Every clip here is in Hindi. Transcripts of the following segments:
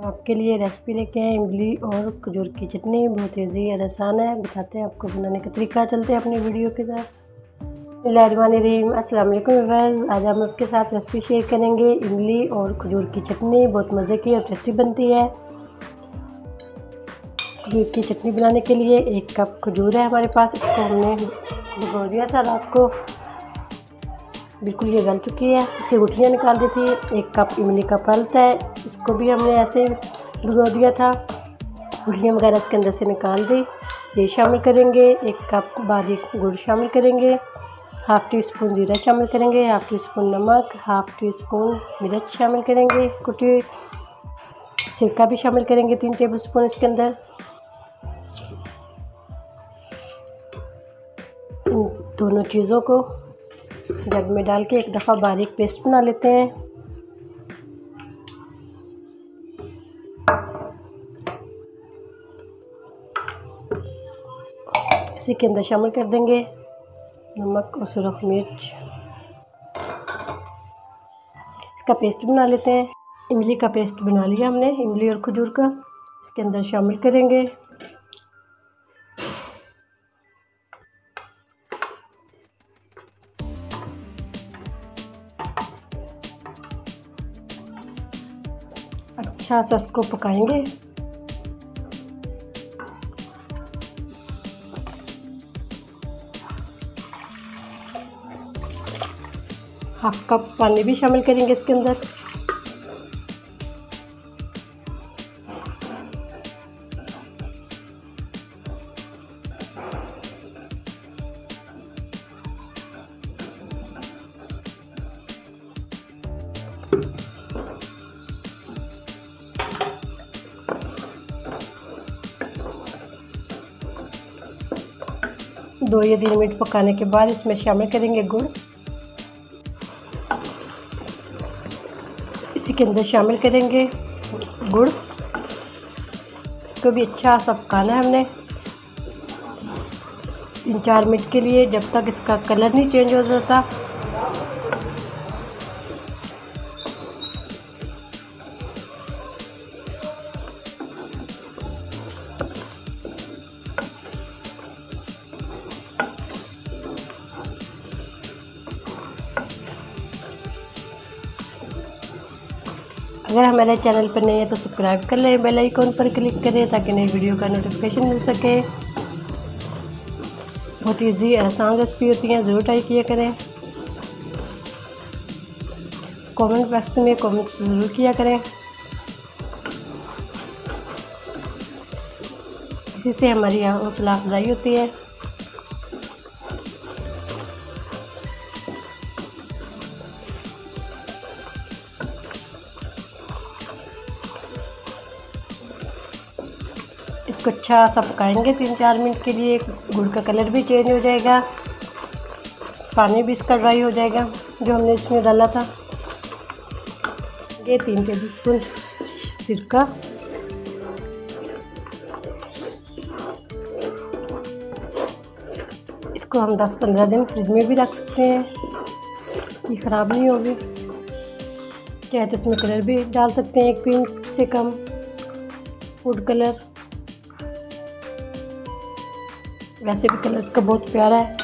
तो आपके लिए रेसिपी लेके आए इमली और खजूर की चटनी। बहुत ईजी है, आसान है। बताते हैं आपको बनाने का तरीका। चलते हैं अपनी वीडियो की तरफ। बिस्मिल्लाहिर्रहमानिर्रहीम। अस्सलाम वालेकुम व्यूअर्स। आज हम आपके साथ रेसिपी शेयर करेंगे इमली और खजूर की चटनी। बहुत मज़े की और टेस्टी बनती है। खजूर की चटनी बनाने के लिए 1 कप खजूर है हमारे पास। इसको हमने भिगो दिया था रात को, बिल्कुल ये गल चुकी है। इसकी गुठलियाँ निकाल दी थी। 1 कप इमली का पल्प है, इसको भी हमने ऐसे भिगो दिया था। गुठलियाँ वगैरह इसके अंदर से निकाल दी। ये शामिल करेंगे 1 कप बारीक गुड़ शामिल करेंगे, हाफ़ टीस्पून ज़ीरा शामिल करेंगे, हाफ़ टीस्पून नमक, हाफ़ टीस्पून मिर्च शामिल करेंगे, कुटी सिरका भी शामिल करेंगे 3 टेबल स्पून इसके अंदर। इन दोनों चीज़ों को जग में डाल के एक दफ़ा बारीक पेस्ट बना लेते हैं। इसी के अंदर शामिल कर देंगे नमक और सुरख मिर्च। इसका पेस्ट बना लेते हैं। इमली का पेस्ट बना लिया हमने, इमली और खजूर का। इसके अंदर शामिल करेंगे। अच्छा सा इसको पकाएंगे। ½ कप पानी भी शामिल करेंगे इसके अंदर। दो या 3 मिनट पकाने के बाद इसमें शामिल करेंगे गुड़। इसी के अंदर शामिल करेंगे गुड़। इसको भी अच्छा सा पकाना है हमने 3-4 मिनट के लिए, जब तक इसका कलर नहीं चेंज हो जाता। अगर हमारे चैनल पर नए हैं तो सब्सक्राइब कर लें, बेल आइकॉन पर क्लिक करें ताकि नई वीडियो का नोटिफिकेशन मिल सके। बहुत ईजी आसान रेसिपी होती है, ज़रूर ट्राई किया करें। कमेंट बॉक्स में कमेंट ज़रूर किया करें। इसी से हमारी हौसला अफजाई होती है। इसको अच्छा सा पकाएंगे 3-4 मिनट के लिए। गुड़ का कलर भी चेंज हो जाएगा, पानी भी इसका ड्राई हो जाएगा जो हमने इसमें डाला था। ये 3 टेबल स्पून सिरका, इसको हम 10-15 दिन फ्रिज में भी रख सकते हैं, ये ख़राब नहीं होगी। चाहे तो इसमें कलर भी डाल सकते हैं, 1 पिंच से कम फूड कलर। वैसे भी कलर इसका बहुत प्यारा है।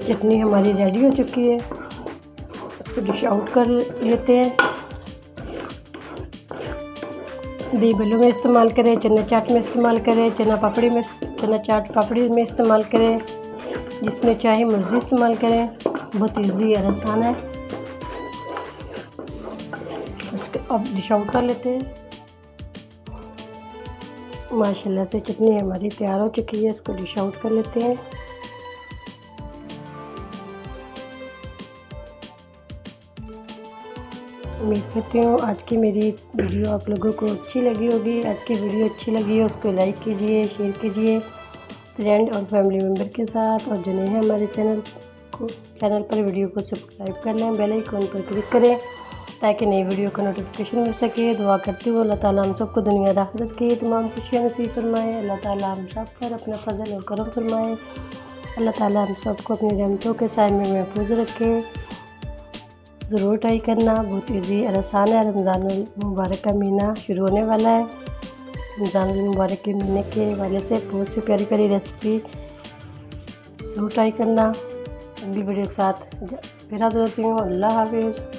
चटनी हमारी रेडी हो चुकी है, इसको डिश आउट कर लेते हैं। देबलों में इस्तेमाल करें, चना चाट में इस्तेमाल करें, चना चाट पापड़ी में इस्तेमाल करें, जिसमें चाहे मर्जी इस्तेमाल करें। बहुत ईजी और आसान है। अब डिश आउट कर लेते हैं। माशाल्लाह से चटनी हमारी तैयार हो चुकी है, इसको डिश आउट कर लेते हैं। उम्मीद करती हूँ आज की मेरी वीडियो आप लोगों को अच्छी लगी होगी। आज की वीडियो अच्छी लगी हो उसको लाइक कीजिए, शेयर कीजिए फ्रेंड और फैमिली मेम्बर के साथ। और जो नए हैं हमारे चैनल पर वीडियो को सब्सक्राइब कर लें, बेल आइकॉन पर क्लिक करें ताकि नई वीडियो का नोटिफिकेशन मिल सके। दुआ करती हूँ अल्लाह ताला हम सबको दुनिया आखिरत की तमाम खुशियाँ नसीब फरमाए। अल्लाह ताला हम सब पर अपना फजल और करम फरमाए। अल्लाह ताला हम सबको अपनी रहमतों के साए में महफूज रखे। ज़रूर ट्राई करना, बहुत इजी और आसान है। रमज़ान मुबारक का महीना शुरू होने वाला है। रमज़ान मुबारक के महीने के हवाले से बहुत सी प्यारी प्यारी रेसिपी ज़रूर ट्राई करना। अगली वीडियो के साथ फिर हाजिर होती हूँ। अल्लाह हाफ़िज़।